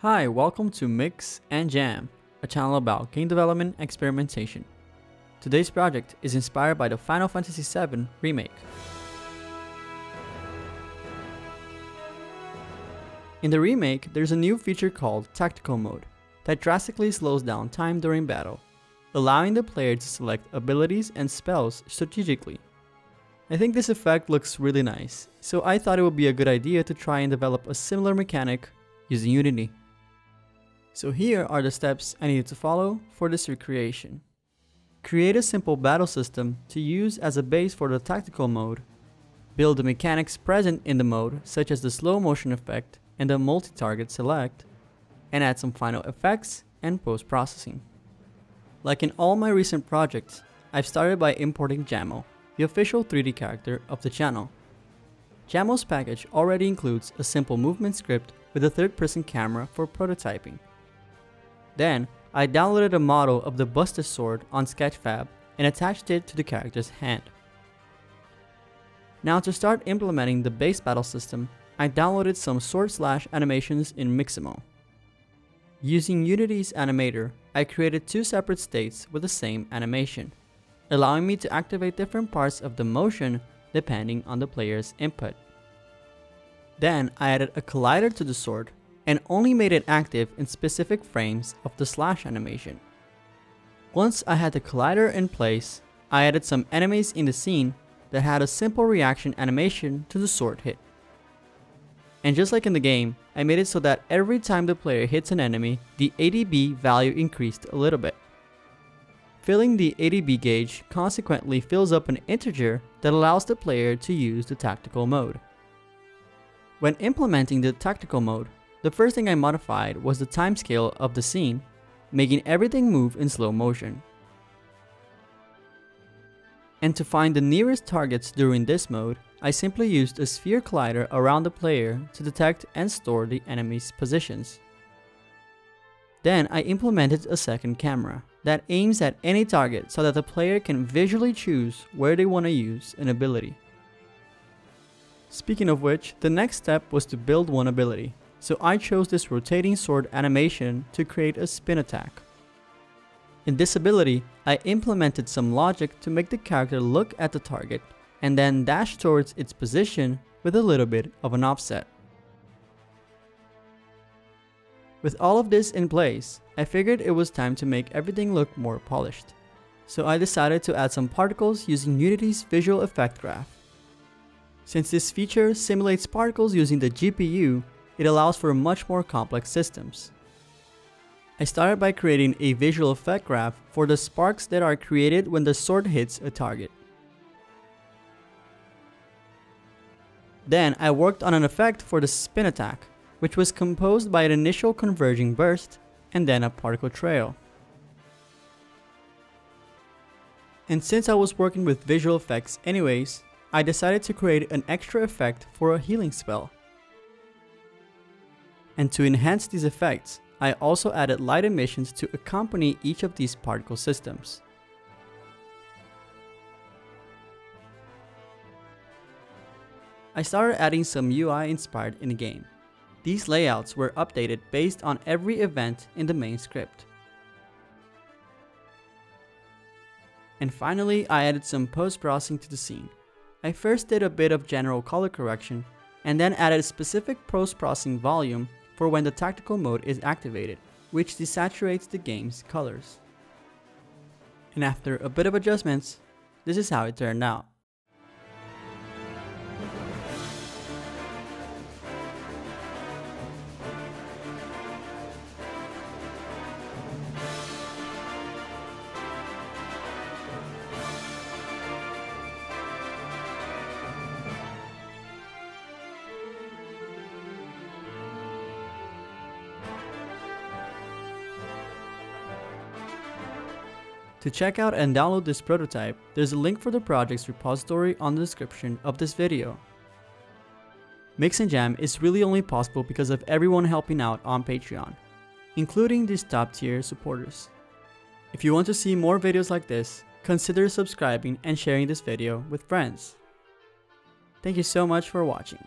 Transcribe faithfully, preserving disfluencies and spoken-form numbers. Hi, welcome to Mix and Jam, a channel about game development and experimentation. Today's project is inspired by the Final Fantasy seven Remake. In the remake, there's a new feature called Tactical Mode that drastically slows down time during battle, allowing the player to select abilities and spells strategically. I think this effect looks really nice, so I thought it would be a good idea to try and develop a similar mechanic using Unity. So here are the steps I needed to follow for this recreation. Create a simple battle system to use as a base for the tactical mode. Build the mechanics present in the mode, such as the slow motion effect and the multi-target select, and add some final effects and post-processing. Like in all my recent projects, I've started by importing Jammo, the official three D character of the channel. Jammo's package already includes a simple movement script with a third-person camera for prototyping. Then, I downloaded a model of the Buster Sword on Sketchfab and attached it to the character's hand. Now to start implementing the base battle system, I downloaded some sword slash animations in Mixamo. Using Unity's animator, I created two separate states with the same animation, allowing me to activate different parts of the motion depending on the player's input. Then I added a collider to the sword and only made it active in specific frames of the slash animation. Once I had the collider in place, I added some enemies in the scene that had a simple reaction animation to the sword hit. And just like in the game, I made it so that every time the player hits an enemy, the A D B value increased a little bit. Filling the A D B gauge consequently fills up an integer that allows the player to use the tactical mode. When implementing the tactical mode, the first thing I modified was the timescale of the scene, making everything move in slow motion. And to find the nearest targets during this mode, I simply used a sphere collider around the player to detect and store the enemy's positions. Then I implemented a second camera that aims at any target so that the player can visually choose where they want to use an ability. Speaking of which, the next step was to build one ability, so I chose this rotating sword animation to create a spin attack. In this ability, I implemented some logic to make the character look at the target and then dash towards its position with a little bit of an offset. With all of this in place, I figured it was time to make everything look more polished, so I decided to add some particles using Unity's Visual Effect Graph. Since this feature simulates particles using the G P U, it allows for much more complex systems. I started by creating a visual effect graph for the sparks that are created when the sword hits a target. Then I worked on an effect for the spin attack, which was composed by an initial converging burst and then a particle trail. And since I was working with visual effects anyways, I decided to create an extra effect for a healing spell. And to enhance these effects, I also added light emissions to accompany each of these particle systems. I started adding some U I inspired in the game. These layouts were updated based on every event in the main script. And finally, I added some post-processing to the scene. I first did a bit of general color correction and then added specific post-processing volume for when the tactical mode is activated, which desaturates the game's colors. And after a bit of adjustments, this is how it turned out. To check out and download this prototype, there's a link for the project's repository on the description of this video. Mix and Jam is really only possible because of everyone helping out on Patreon, including these top tier supporters. If you want to see more videos like this, consider subscribing and sharing this video with friends. Thank you so much for watching.